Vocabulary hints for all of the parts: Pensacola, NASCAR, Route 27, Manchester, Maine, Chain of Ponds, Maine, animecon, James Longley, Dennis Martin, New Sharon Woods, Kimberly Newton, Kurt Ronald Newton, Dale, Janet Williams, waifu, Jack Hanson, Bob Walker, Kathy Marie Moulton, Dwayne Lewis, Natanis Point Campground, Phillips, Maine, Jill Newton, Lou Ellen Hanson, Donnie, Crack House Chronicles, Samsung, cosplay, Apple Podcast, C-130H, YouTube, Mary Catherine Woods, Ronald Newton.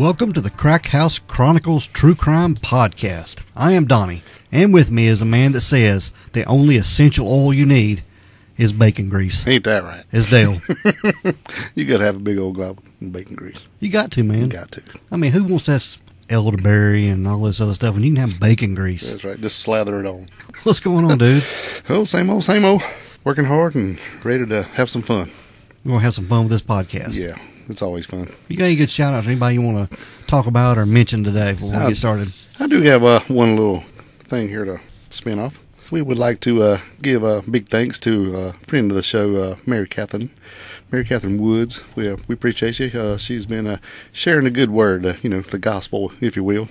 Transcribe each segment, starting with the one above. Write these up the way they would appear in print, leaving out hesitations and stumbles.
Welcome to the Crack House Chronicles True Crime Podcast. I am Donnie, and with me is a man that says the only essential oil you need is bacon grease. Ain't that right? It's Dale. You got to have a big old glob of bacon grease. You got to, man. You got to. I mean, who wants that elderberry and all this other stuff when you can have bacon grease? That's right. Just slather it on. What's going on, dude? Oh, same old, same old. Working hard and ready to have some fun. We're going to have some fun with this podcast. Yeah, it's always fun. You got any good shout-out to anybody you want to talk about or mention today before we get started? I do have one little thing here to spin off. We would like to give a big thanks to a friend of the show, Mary Catherine Woods. We appreciate you. She's been sharing a good word, the gospel, if you will.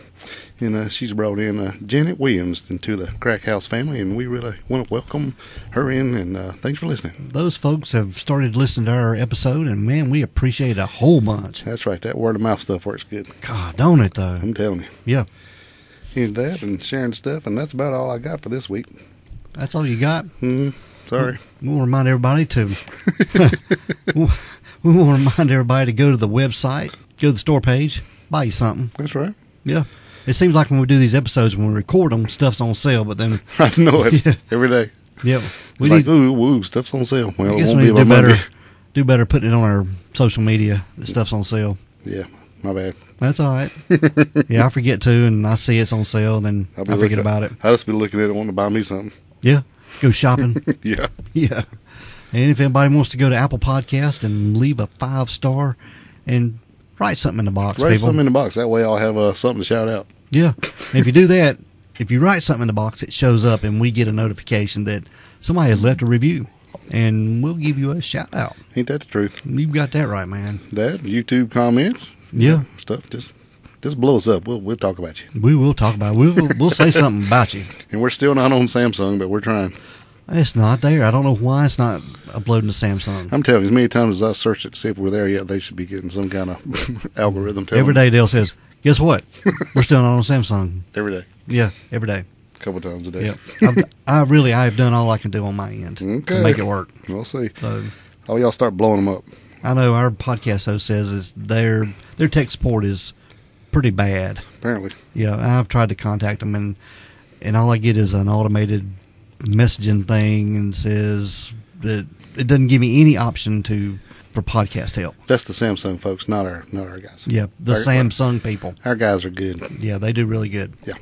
And she's brought in Janet Williams into the Crack House family, and we really want to welcome her in, and thanks for listening. Those folks have started listening to our episode, and, man, we appreciate a whole bunch. That's right. That word-of-mouth stuff works good. God, don't it, though? I'm telling you. Yeah. And that and sharing stuff, and that's about all I got for this week. That's all you got? Mm-hmm. Sorry. We'll remind everybody to go to the website, go to the store page, buy you something. That's right. Yeah. It seems like when we do these episodes, when we record them, stuff's on sale, but then... I know it. Yeah. Every day. Yeah. We need, ooh, stuff's on sale. Well, I guess we need to do better putting it on our social media that stuff's on sale. Yeah. My bad. That's all right. Yeah, I forget to, and I see it's on sale, and then I forget about it. I just been looking at it, wanting to buy me something. Yeah. Go shopping. Yeah. Yeah. And if anybody wants to go to Apple Podcast and leave a 5-star and write something in the box, write people. Write something in the box. That way I'll have something to shout out. Yeah. And if you do that, if you write something in the box, it shows up, and we get a notification that somebody has left a review. And we'll give you a shout out. Ain't that the truth? You've got that right, man. That, YouTube comments. Yeah. Stuff. Just blow us up. We'll talk about you. We will talk about it. We'll say something about you. And we're still not on Samsung, but we're trying. It's not there. I don't know why it's not uploading to Samsung. I'm telling you, as many times as I search it to see if we're there yet, they should be getting some kind of algorithm. Every day Dale says, guess what? We're still not on Samsung. Every day. Yeah, every day. A couple times a day. Yep. I have done all I can do on my end to make it work. We'll see. So, oh, y'all start blowing them up. I know our podcast host says is their tech support is pretty bad. Apparently. Yeah, I've tried to contact them, and all I get is an automated messaging thing and says that it doesn't give me any option for podcast help. That's the Samsung folks, not our guys. Yeah, Samsung people. Our guys are good. Yeah, they do really good. Yeah.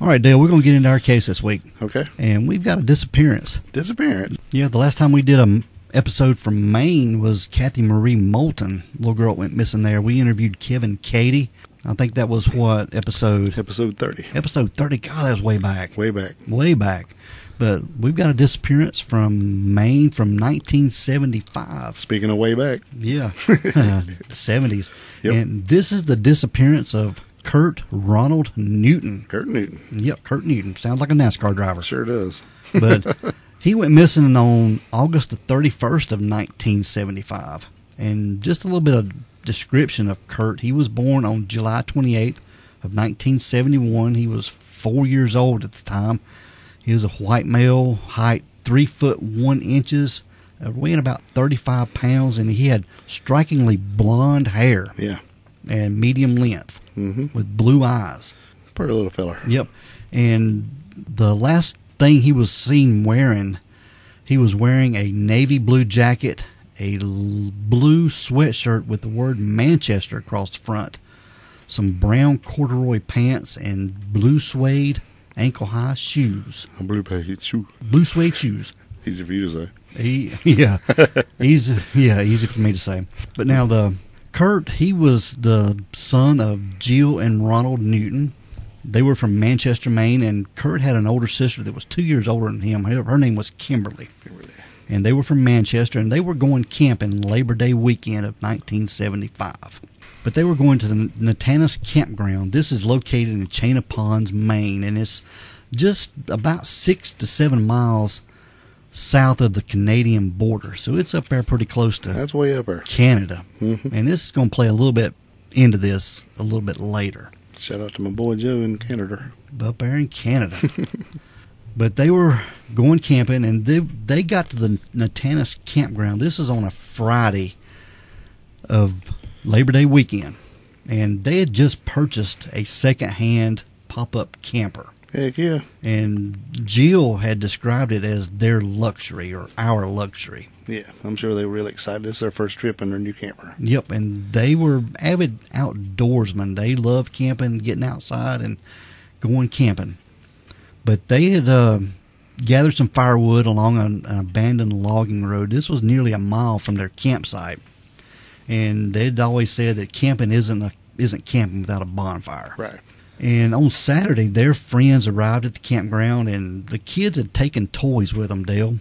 All right, Dale, we're going to get into our case this week. Okay. And we've got a disappearance. Disappearance? Yeah, the last time we did a episode from Maine was Kathy Marie Moulton. Little girl went missing there. We interviewed Kevin Cady. I think that was what episode? Episode 30. Episode 30. God, that was way back. Way back. Way back. But we've got a disappearance from Maine from 1975. Speaking of way back. Yeah. The 70s. Yep. And this is the disappearance of Kurt Ronald Newton. Kurt Newton. Yep, Kurt Newton. Sounds like a NASCAR driver. Sure does. But... he went missing on August the 31st of 1975. And just a little bit of description of Kurt. He was born on July 28th of 1971. He was 4 years old at the time. He was a white male, height 3'1", weighing about 35 pounds, and he had strikingly blonde hair. Yeah. And medium length with blue eyes. Pretty little fella. Yep. And the last thing he was seen wearing, he was wearing a navy blue jacket, a blue sweatshirt with the word Manchester across the front, some brown corduroy pants, and blue suede ankle-high shoes. A blue shoe. Blue suede shoes. Easy for you to say. Easy for me to say. But now Kurt, he was the son of Jill and Ronald Newton. They were from Manchester, Maine, and Kurt had an older sister that was 2 years older than him. Her name was Kimberly. Kimberly. And they were from Manchester, and they were going camping Labor Day weekend of 1975. But they were going to the Natanis Campground. This is located in Chain of Ponds, Maine, and it's just about 6 to 7 miles south of the Canadian border. So it's up there pretty close to That's way up there. Canada. Mm-hmm. And this is going to play a little bit into this a little bit later. Shout out to my boy Joe in Canada. Up there in Canada. But they were going camping, and they got to the Natanis Campground. This is on a Friday of Labor Day weekend. and they had just purchased a second-hand pop-up camper. Heck yeah. And Jill had described it as their luxury or our luxury. Yeah, I'm sure they were really excited. It's their first trip in their new camper. Yep, and they were avid outdoorsmen. They loved camping, getting outside, and going camping. But they had gathered some firewood along an abandoned logging road. This was nearly a mile from their campsite. And they'd always said that camping isn't camping without a bonfire. Right. And on Saturday, their friends arrived at the campground, and the kids had taken toys with them, Dale.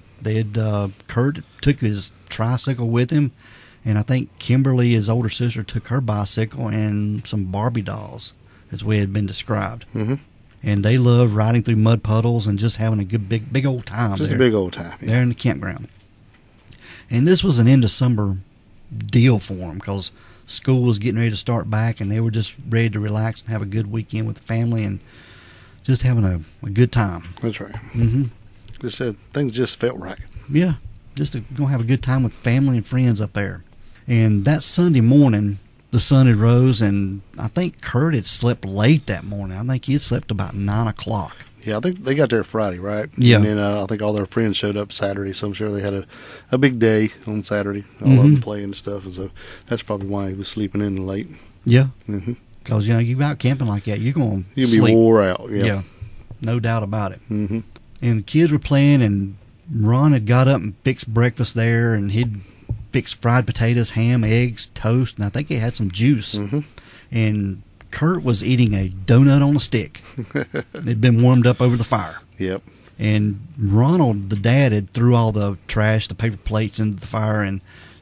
Kurt took his tricycle with him, and I think Kimberly, his older sister, took her bicycle and some Barbie dolls, as we had been described. Mm-hmm. And they loved riding through mud puddles and just having a good big old time. Just there, a big old time. Yeah. There in the campground. And this was an end-of-summer deal for them, because school was getting ready to start back, and they were just ready to relax and have a good weekend with the family and just having a good time. That's right. Mm-hmm. Just said things just felt right. Yeah, just going to have a good time with family and friends up there. And that Sunday morning, the sun had rose, and I think Kurt had slept late that morning. I think he had slept about 9 o'clock. Yeah, I think they got there Friday, right? Yeah. And then I think all their friends showed up Saturday, so I'm sure they had a big day on Saturday, all mm-hmm. up playing and stuff. And so that's probably why he was sleeping in late. Yeah. Mm-hmm. Because, you know, you out camping like that, you're going to sleep. You'll be wore out, yeah. Yeah, no doubt about it. Mm-hmm. And the kids were playing, and Ron had got up and fixed breakfast there, and he'd fixed fried potatoes, ham, eggs, toast, and I think he had some juice. Mm-hmm. And Kurt was eating a donut on a stick. It had been warmed up over the fire. Yep. And Ronald, the dad, had threw all the trash, the paper plates into the fire, and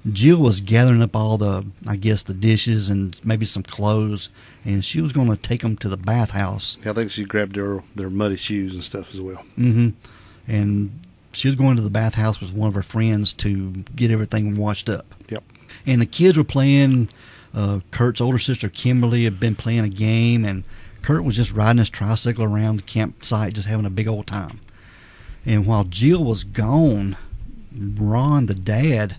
Jill was gathering up all the, I guess, the dishes and maybe some clothes, and she was going to take them to the bathhouse. I think she grabbed their muddy shoes and stuff as well. Mm-hmm. And she was going to the bathhouse with one of her friends to get everything washed up. Yep. And the kids were playing. Kurt's older sister Kimberly had been playing a game, and Kurt was just riding his tricycle around the campsite, just having a big old time. And while Jill was gone, Ron, the dad,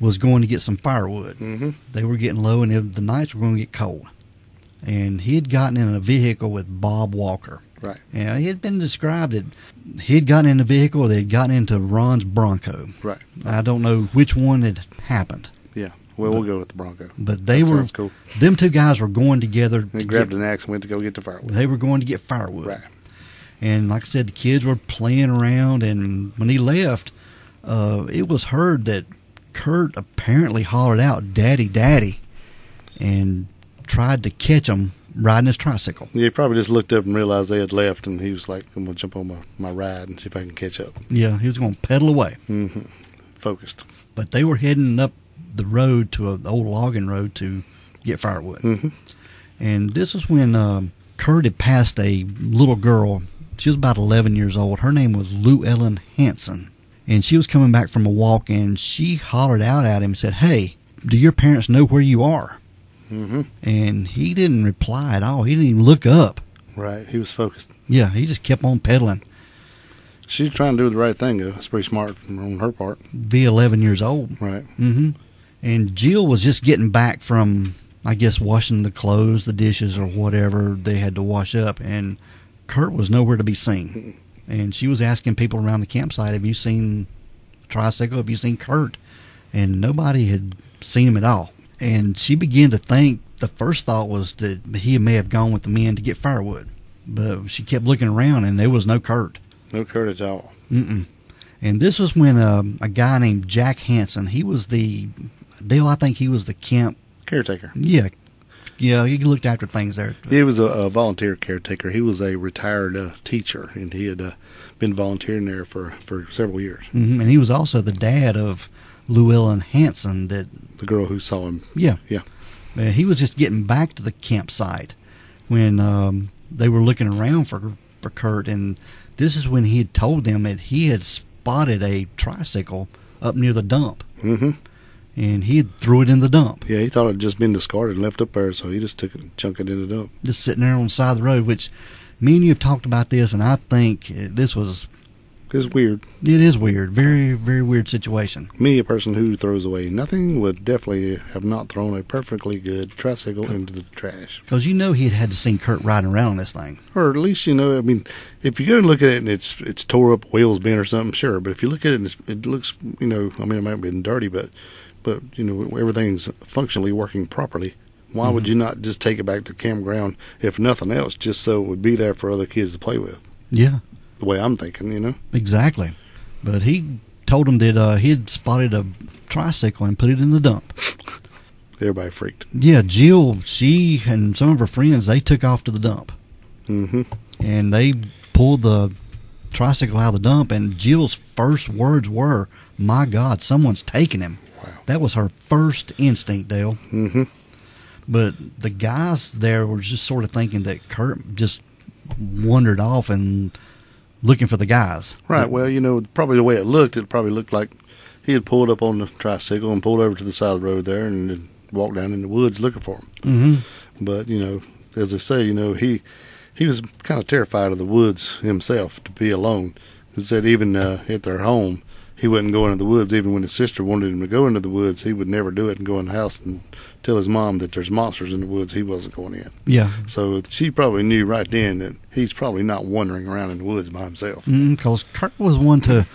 was going to get some firewood. Mm-hmm. They were getting low, and the nights were going to get cold. And he had gotten in a vehicle with Bob Walker. Right. And it had been described that he had gotten in a vehicle, or they had gotten into Ron's Bronco. Right. I don't know which one had happened. Yeah. Well, we'll go with the Bronco. But they were cool. Them two guys were going together. They grabbed an axe and went to go get the firewood. They were going to get firewood. Right. And like I said, the kids were playing around, and when he left, it was heard that Kurt apparently hollered out, "Daddy, Daddy," and tried to catch him riding his tricycle. Yeah, he probably just looked up and realized they had left, and he was like, "I'm going to jump on my ride and see if I can catch up." Yeah, he was going to pedal away. Mm-hmm. Focused. But they were heading up the road to an old logging road to get firewood. Mm-hmm. And this was when Kurt had passed a little girl. She was about 11 years old. Her name was Lou Ellen Hanson. And she was coming back from a walk, and she hollered out at him and said, "Hey, do your parents know where you are?" Mm-hmm. And he didn't reply at all. He didn't even look up. Right. He was focused. Yeah. He just kept on pedaling. She's trying to do the right thing, though. That's pretty smart on her part. Be 11 years old. Right. Mm-hmm. And Jill was just getting back from, I guess, washing the clothes, the dishes, or whatever they had to wash up. And Kurt was nowhere to be seen. And she was asking people around the campsite, "Have you seen Tricycle? Have you seen Kurt?" And nobody had seen him at all. And she began to think, the first thought was that he may have gone with the men to get firewood. But she kept looking around, and there was no Kurt. No Kurt at all. Mm-mm. And this was when a guy named Jack Hanson, he was the... Dale, I think he was the camp caretaker. Yeah. Yeah, he looked after things there. He was a volunteer caretaker. He was a retired teacher, and he had been volunteering there for several years. Mm-hmm. And he was also the dad of Lou Ellen Hanson, the girl who saw him. Yeah. Yeah. He was just getting back to the campsite when they were looking around for Kurt, and this is when he had told them that he had spotted a tricycle up near the dump. Mm-hmm. And he threw it in the dump. Yeah, he thought it had just been discarded and left up there, so he just took it and chunked it in the dump. Just sitting there on the side of the road, which me and you have talked about this, and I think this was It's weird. It is weird. Very, very weird situation. Me, a person who throws away nothing, would definitely have not thrown a perfectly good tricycle into the trash. Because you know he had to see Kurt riding around on this thing. Or at least, you know, I mean, if you go and look at it and it's tore up, wheels bent or something, sure. But if you look at it and it looks, you know, I mean, it might have been dirty, but you know, everything's functionally working properly. Why would you not just take it back to the campground, if nothing else, just so it would be there for other kids to play with? Yeah. The way I'm thinking, you know? Exactly. But he told him that he had spotted a tricycle and put it in the dump. Everybody freaked. Yeah, Jill, she and some of her friends, they took off to the dump. Mm-hmm. And they pulled the tricycle out of the dump, and Jill's first words were, "My God, someone's taking him." Wow. That was her first instinct, Dale. Mm-hmm. But the guys there were just sort of thinking that Kurt just wandered off and looking for the guys. Right. Well, you know, probably the way it probably looked like he had pulled up on the tricycle and pulled over to the side of the road there and walked down in the woods looking for him. Mm-hmm. But, you know, as I say, you know, he was kind of terrified of the woods himself, to be alone. He said even at their home, he wouldn't go into the woods. Even when his sister wanted him to go into the woods, he would never do it and go in the house and tell his mom that there's monsters in the woods. He wasn't going in. Yeah. So she probably knew right then that he's probably not wandering around in the woods by himself. Because Kurt was one to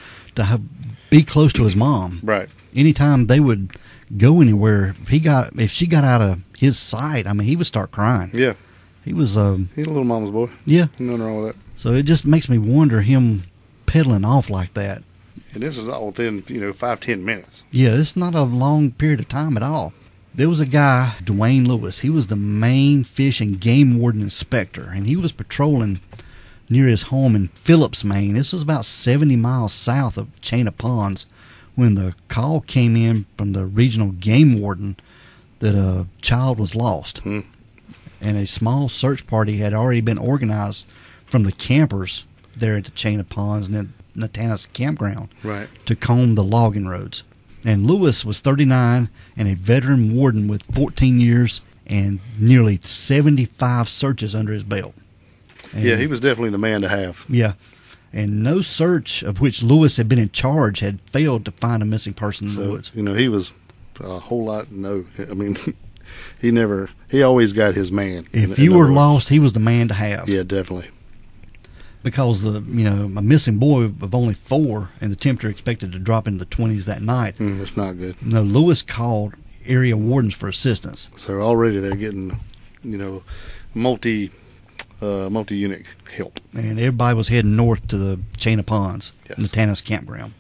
be close to his mom. Right. Anytime they would go anywhere, if she got out of his sight, I mean, he would start crying. Yeah. He was he's a little mama's boy. Yeah. Nothing wrong with that. So it just makes me wonder him peddling off like that. And this is all within, you know, 5-10 minutes. Yeah, it's not a long period of time at all. There was a guy, Dwayne Lewis. He was the Maine Fish and Game Warden Inspector, and he was patrolling near his home in Phillips, Maine. This was about 70 miles south of Chain of Ponds when the call came in from the regional game warden that a child was lost. Hmm. And a small search party had already been organized from the campers there at the Chain of Ponds and then Natanis Campground, right, to comb the logging roads. And Lewis was 39 and a veteran warden with 14 years and nearly 75 searches under his belt. And yeah, he was definitely the man to have. Yeah. And no search of which Lewis had been in charge had failed to find a missing person in the woods. You know, he was a whole lot, he always got his man. If you were lost, he was the man to have. Yeah, definitely. Because a missing boy of only 4 and the temperature expected to drop into the 20s that night. That's not good. No, Lewis called area wardens for assistance. So already they're getting, you know, multi-unit help. And everybody was heading north to the Chain of Ponds, yes, Natanis Campground.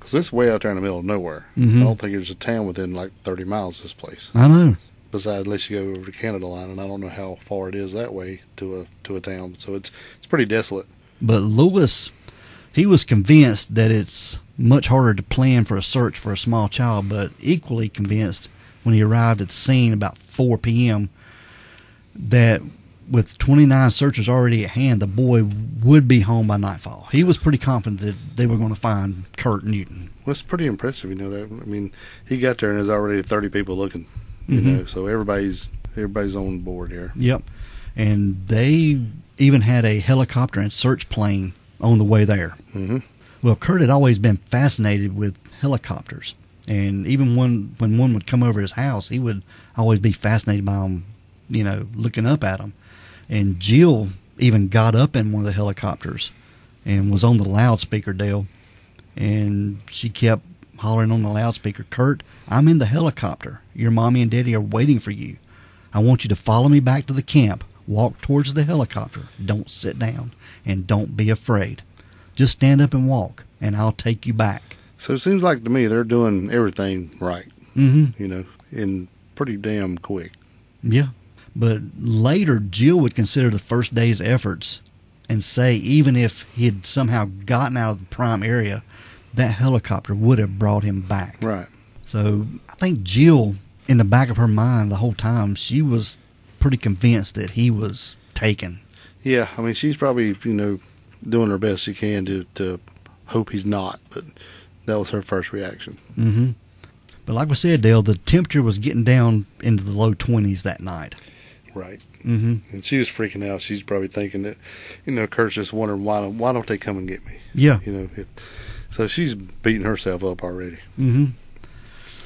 Because this is way out there in the middle of nowhere. Mm-hmm. I don't think there's a town within like 30 miles of this place. I know. Besides, unless you go over to Canada line, and I don't know how far it is that way to a town, so it's pretty desolate. But Lewis, he was convinced that it's much harder to plan for a search for a small child, but equally convinced when he arrived at the scene about 4 p.m. that with 29 searchers already at hand, the boy would be home by nightfall. He was pretty confident that they were going to find Kurt Newton. Well, it's pretty impressive, you know that. I mean, he got there and there's already 30 people looking. You know, so everybody's on board here. Yep. And they even had a helicopter and search plane on the way there. Mm-hmm. Well, Kurt had always been fascinated with helicopters. And even when one would come over his house, he would always be fascinated by them, you know, looking up at them. And Jill even got up in one of the helicopters and was on the loudspeaker, Dale. And she kept hollering on the loudspeaker, "Kurt, I'm in the helicopter. Your mommy and daddy are waiting for you. I want you to follow me back to the camp. Walk towards the helicopter. Don't sit down. And don't be afraid. Just stand up and walk, and I'll take you back." So it seems like to me they're doing everything right. Mm-hmm. You know, and pretty damn quick. Yeah. But later, Jill would consider the first day's efforts and say even if he had somehow gotten out of the prime area, that helicopter would have brought him back. Right. So I think Jill, in the back of her mind the whole time, she was pretty convinced that he was taken. Yeah, I mean, she's probably, you know, doing her best she can to hope he's not, but that was her first reaction. Mm-hmm. But like we said, Dale, the temperature was getting down into the low 20s that night. right. Mm-hmm. And she was freaking out. She's probably thinking that, you know, Kurt's just wondering why don't they come and get me? Yeah. You know, so she's beating herself up already. Mm-hmm.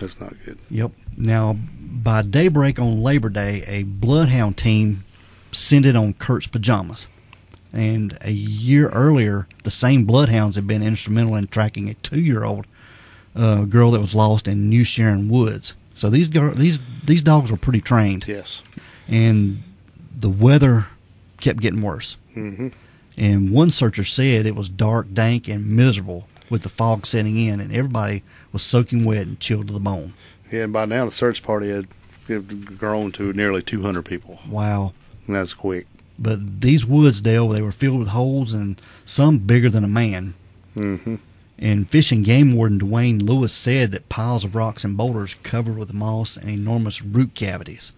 That's not good. Yep. Now, by daybreak on Labor Day, a bloodhound team scented on Kurt's pajamas. And a year earlier, the same bloodhounds had been instrumental in tracking a 2-year-old girl that was lost in New Sharon Woods. So these dogs were pretty trained. Yes. And the weather kept getting worse. Mm-hmm. And one searcher said it was dark, dank, and miserable with the fog setting in, and everybody was soaking wet and chilled to the bone. Yeah, and by now the search party had grown to nearly 200 people. Wow. And that's quick. But these woods, Dale, they were filled with holes and some bigger than a man. Mm-hmm. And Fish and Game Warden Dwayne Lewis said that piles of rocks and boulders covered with moss and enormous root cavities.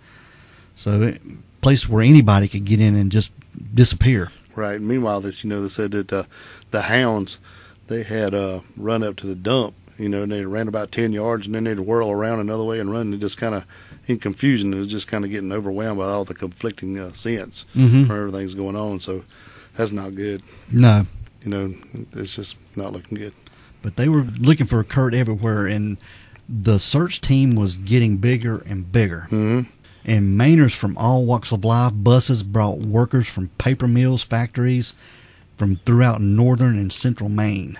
So a place where anybody could get in and just disappear. Right. Meanwhile, they said that the hounds, they had run up to the dump, and they ran about 10 yards, and then they'd whirl around another way and run, and just kind of in confusion. It was just kind of getting overwhelmed by all the conflicting scents from everything's going on. So that's not good. No. It's just not looking good. But they were looking for Kurt everywhere, and the search team was getting bigger and bigger. Mm-hmm. And Mainers from all walks of life, buses brought workers from paper mills, factories, from throughout northern and central Maine.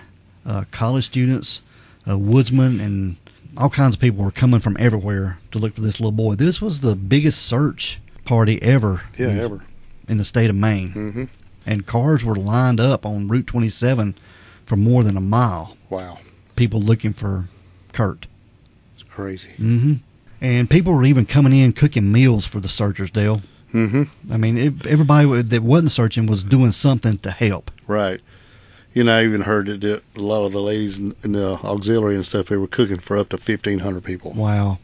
College students, woodsmen, and all kinds of people were coming from everywhere to look for this little boy. This was the biggest search party ever. Yeah, ever. In the state of Maine. Mm-hmm. And cars were lined up on Route 27 for more than a mile. Wow. People looking for Kurt. It's crazy. Mm-hmm. And people were even coming in cooking meals for the searchers, Dale. Mm-hmm. I mean, everybody that wasn't searching was doing something to help. Right. I even heard that a lot of the ladies in the auxiliary and stuff, they were cooking for up to 1,500 people. Wow.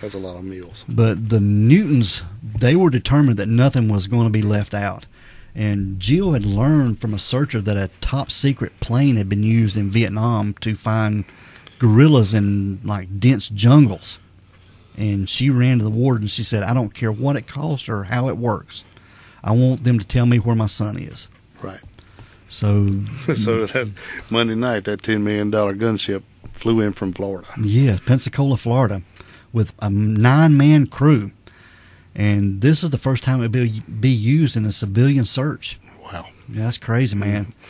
That's a lot of meals. But the Newtons, they were determined that nothing was going to be left out. And Jill had learned from a searcher that a top-secret plane had been used in Vietnam to find gorillas in, dense jungles. And she ran to the warden and she said, I don't care what it costs or how it works. I want them to tell me where my son is. Right. So that Monday night, that $10 million gunship flew in from Florida. Yes, Pensacola, Florida, with a 9-man crew. And this is the first time it would be used in a civilian search. Wow. Yeah, that's crazy, man. Mm-hmm.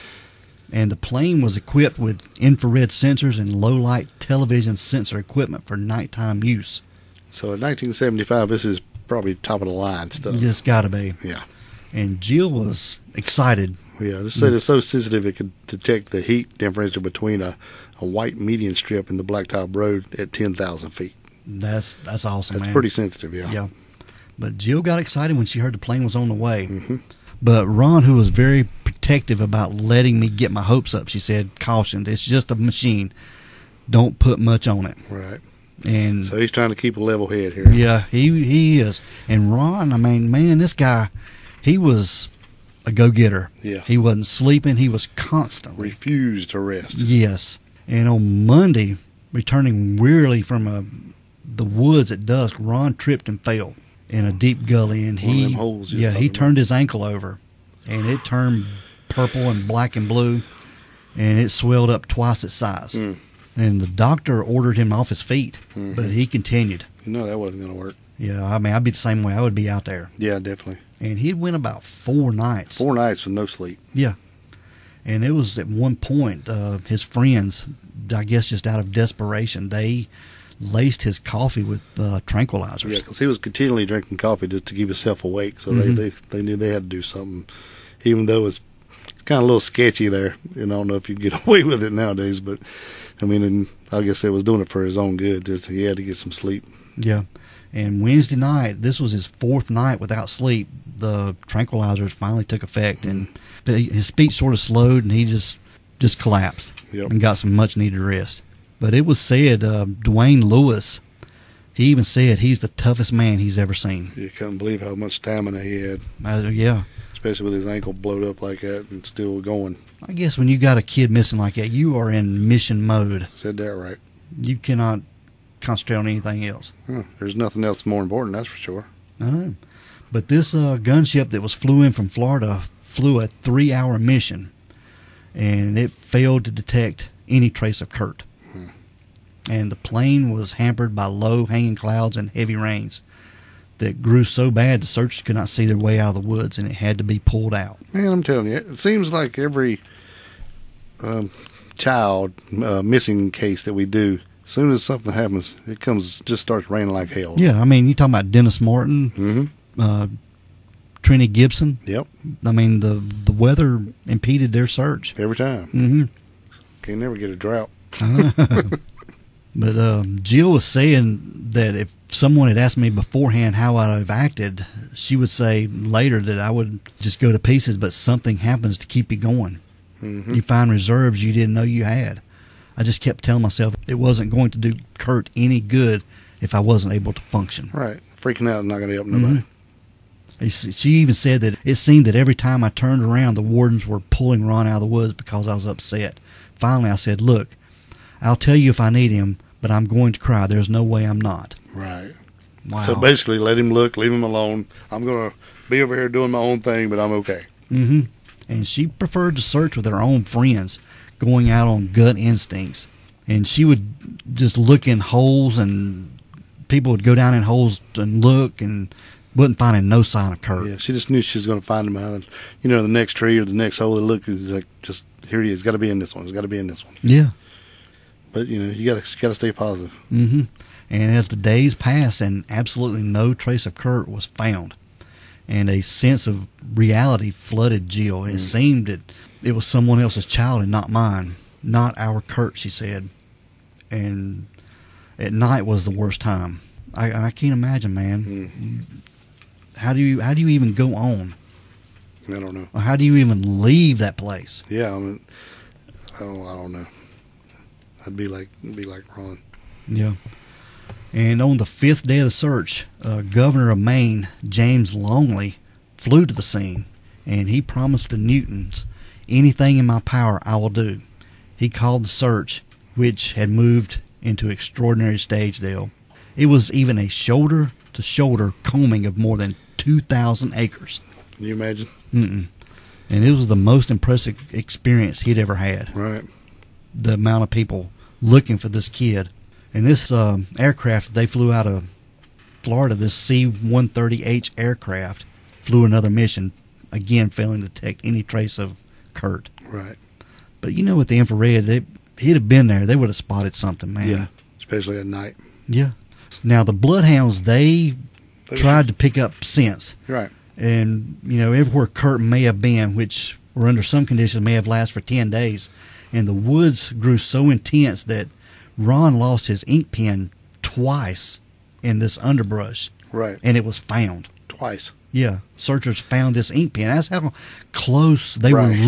And the plane was equipped with infrared sensors and low-light television sensor equipment for nighttime use. So in 1975, this is probably top of the line stuff. It's got to be. Yeah. And Jill was excited. Yeah, they said it's so sensitive it could detect the heat differential between a white median strip and the blacktop road at 10,000 feet. That's awesome, man. That's pretty sensitive, yeah. Yeah. But Jill got excited when she heard the plane was on the way. Mm-hmm. But Ron, who was very protective about letting me get my hopes up, she said, cautioned, it's just a machine. Don't put much on it. Right. And so he's trying to keep a level head here. Yeah, he is. And Ron, I mean, man, this guy, he was a go-getter. Yeah. He wasn't sleeping. He was constantly. Refused to rest. Yes. And on Monday, returning wearily from the woods at dusk, Ron tripped and fell in a deep gully. And he turned his ankle over. And it turned purple and black and blue. And it swelled up twice its size. Mm. And the doctor ordered him off his feet, but he continued. No, that wasn't going to work. Yeah, I mean, I'd be the same way. I would be out there. Yeah, definitely. And he went about 4 nights. 4 nights with no sleep. Yeah. And it was at one point, his friends, I guess just out of desperation, they laced his coffee with tranquilizers. Yeah, because he was continually drinking coffee just to keep himself awake. So they knew they had to do something, even though it's kind of a little sketchy there. And I don't know if you get away with it nowadays, but... I mean, and I guess they was doing it for his own good. Just he had to get some sleep. Yeah. And Wednesday night, this was his 4th night without sleep. The tranquilizers finally took effect, and his speech sort of slowed, and he just collapsed and got some much-needed rest. But it was said, Dwayne Lewis, he even said he's the toughest man he's ever seen. You couldn't believe how much stamina he had. Yeah. Especially with his ankle blowed up like that and still going. I guess when you got a kid missing like that, you are in mission mode. Said that right. You cannot concentrate on anything else. Huh. There's nothing else more important, that's for sure. I know. But this gunship that was flew in from Florida flew a 3-hour mission, and it failed to detect any trace of Kurt. Hmm. And the plane was hampered by low hanging clouds and heavy rains that grew so bad the searchers could not see their way out of the woods, and it had to be pulled out. Man, I'm telling you, it seems like every child missing case that we do, as soon as something happens, it comes, just starts raining like hell. Yeah, I mean, you're talking about Dennis Martin, mm-hmm. Trinity Gibson. Yep. I mean, the weather impeded their search. Every time. Mm-hmm. Can't never get a drought. But Jill was saying that if someone had asked me beforehand how I have acted, she would say later that I would just go to pieces, but something happens to keep you going. Mm-hmm. You find reserves you didn't know you had. I just kept telling myself it wasn't going to do Kurt any good if I wasn't able to function. Right. Freaking out is not going to help nobody. Mm-hmm. She even said that it seemed that every time I turned around, the wardens were pulling Ron out of the woods because I was upset. Finally, I said, look, I'll tell you if I need him, but I'm going to cry. There's no way I'm not. Right. Wow. So basically, let him look, leave him alone. I'm going to be over here doing my own thing, but I'm okay. Mm-hmm. And she preferred to search with her own friends, going out on gut instincts. And she would just look in holes, and people would go down in holes and look and wasn't finding no sign of Kurt. Yeah, she just knew she was going to find him out. You know, the next tree or the next hole, they look, and like, just here he is. Got to be in this one. It's got to be in this one. Yeah. But, you know, you got to stay positive. Mm-hmm. And as the days passed and absolutely no trace of Kurt was found, and a sense of reality flooded Jill. It seemed that it was someone else's child and not mine, not our Kurt, she said. And at night was the worst time. I can't imagine, man. Mm-hmm. How do you even go on? I don't know. Or how do you even leave that place? Yeah, I mean, I don't know. I'd be like Ron. Yeah. And on the 5th day of the search, Governor of Maine, James Longley, flew to the scene, and he promised the Newtons, anything in my power I will do. He called the search, which had moved into extraordinary stage, Dale. It was even a shoulder-to-shoulder combing of more than 2,000 acres. Can you imagine? Mm-mm. And it was the most impressive experience he'd ever had. Right. The amount of people looking for this kid. And this aircraft they flew out of Florida, this C-130H aircraft, flew another mission, again failing to detect any trace of Kurt. Right. But you know, with the infrared, he'd have been there. They would have spotted something, man. Yeah, especially at night. Yeah. Now, the Bloodhounds, they tried to pick up scents. Right. And, you know, everywhere Kurt may have been, which were under some conditions may have lasted for 10 days, and the woods grew so intense that Ron lost his ink pen twice in this underbrush. Right. And it was found. Twice. Yeah. Searchers found this ink pen. That's how close they were looking.